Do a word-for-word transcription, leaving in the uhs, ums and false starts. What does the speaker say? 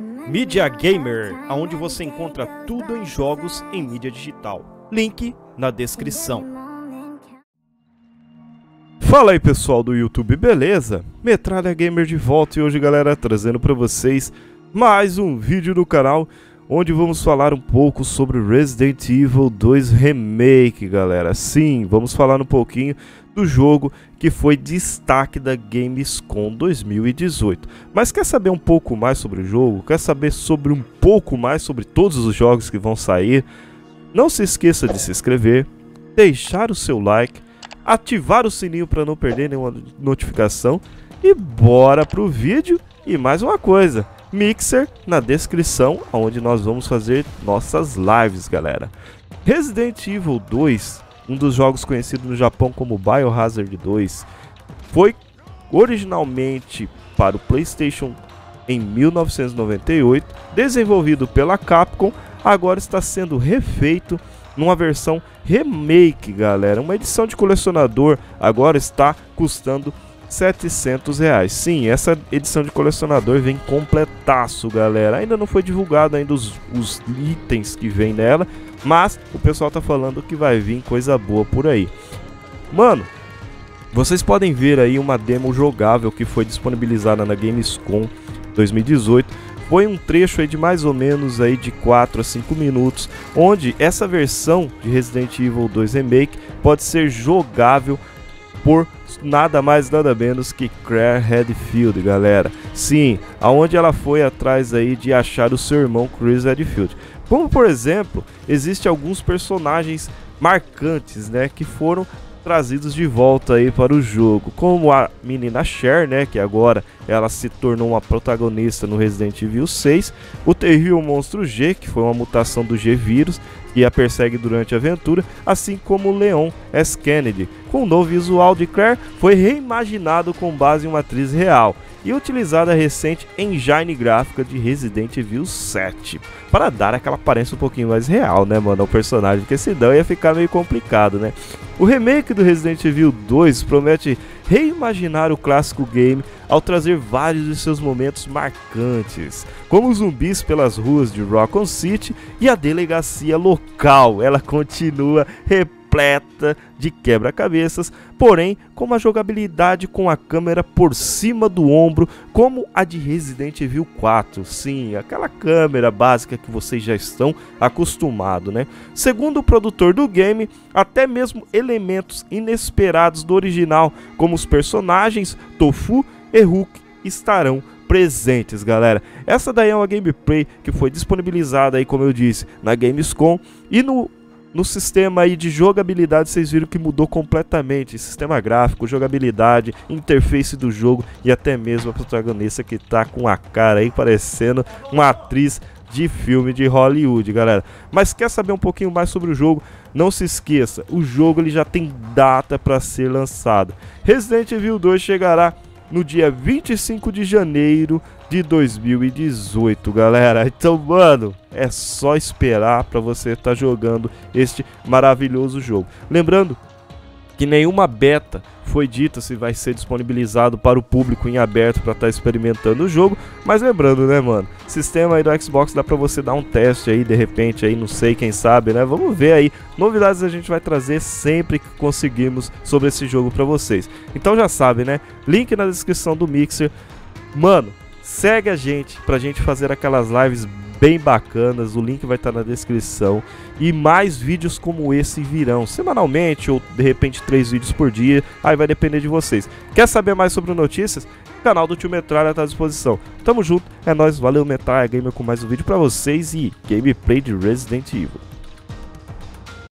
Media Gamer, onde você encontra tudo em jogos em mídia digital. Link na descrição. Fala aí pessoal do YouTube, beleza? Metralha Gamer de volta e hoje galera trazendo para vocês mais um vídeo do canal, onde vamos falar um pouco sobre Resident Evil dois Remake, galera. Sim, vamos falar um pouquinho do jogo que foi destaque da Gamescom dois mil e dezoito. Mas quer saber um pouco mais sobre o jogo? Quer saber sobre um pouco mais sobre todos os jogos que vão sair? Não se esqueça de se inscrever, deixar o seu like, ativar o sininho para não perder nenhuma notificação. E bora pro vídeo. E mais uma coisa, Mixer na descrição, onde nós vamos fazer nossas lives, galera. Resident Evil dois, um dos jogos conhecidos no Japão como Biohazard dois, foi originalmente para o PlayStation em mil novecentos e noventa e oito, desenvolvido pela Capcom, agora está sendo refeito numa versão remake, galera. Uma edição de colecionador agora está custando setecentos reais. Sim, essa edição de colecionador vem completaço, galera. Ainda não foi divulgado ainda os, os itens que vem nela, mas o pessoal tá falando que vai vir coisa boa por aí. Mano, vocês podem ver aí uma demo jogável que foi disponibilizada na Gamescom dois mil e dezoito. Foi um trecho aí de mais ou menos aí de quatro a cinco minutos, onde essa versão de Resident Evil dois Remake pode ser jogável por nada mais nada menos que Claire Redfield, galera. Sim, aonde ela foi atrás aí de achar o seu irmão Chris Redfield. Como por exemplo, existem alguns personagens marcantes, né, que foram trazidos de volta aí para o jogo, como a menina Cher, né, que agora ela se tornou uma protagonista no Resident Evil seis, o terrível monstro G, que foi uma mutação do G-Vírus que a persegue durante a aventura, assim como Leon S. Kennedy. Com o novo visual de Claire, foi reimaginado com base em uma atriz real e utilizada recente engine gráfica de Resident Evil sete, para dar aquela aparência um pouquinho mais real, né, mano, ao personagem, porque senão ia ficar meio complicado, né. O remake do Resident Evil dois promete reimaginar o clássico game ao trazer vários de seus momentos marcantes, como os zumbis pelas ruas de Raccoon City e a delegacia local. Ela continua repleta de quebra-cabeças, porém com uma jogabilidade com a câmera por cima do ombro, como a de Resident Evil quatro. Sim, aquela câmera básica que vocês já estão acostumados, né? Segundo o produtor do game, até mesmo elementos inesperados do original, como os personagens Tofu e Hulk, estarão presentes, galera. Essa daí é uma gameplay que foi disponibilizada aí, como eu disse, na Gamescom, e no No sistema aí de jogabilidade vocês viram que mudou completamente. Sistema gráfico, jogabilidade, interface do jogo e até mesmo a protagonista, que tá com a cara aí parecendo uma atriz de filme de Hollywood, galera. Mas quer saber um pouquinho mais sobre o jogo? Não se esqueça, o jogo ele já tem data para ser lançado. Resident Evil dois chegará no dia vinte e cinco de janeiro de dois mil e dezoito, galera. Então, mano, é só esperar para você estar tá jogando este maravilhoso jogo. Lembrando que nenhuma beta foi dita se vai ser disponibilizado para o público em aberto para estar tá experimentando o jogo, mas lembrando, né, mano, sistema aí do Xbox dá para você dar um teste aí de repente aí, não sei, quem sabe, né? Vamos ver aí. Novidades a gente vai trazer sempre que conseguimos sobre esse jogo para vocês. Então já sabe, né? Link na descrição do Mixer. Mano, segue a gente pra gente fazer aquelas lives bem bacanas, o link vai estar na descrição, e mais vídeos como esse virão semanalmente, ou de repente três vídeos por dia, aí vai depender de vocês. Quer saber mais sobre notícias? O canal do Tio Metralha tá à disposição. Tamo junto, é nóis, valeu Metralha Gamer com mais um vídeo pra vocês e gameplay de Resident Evil.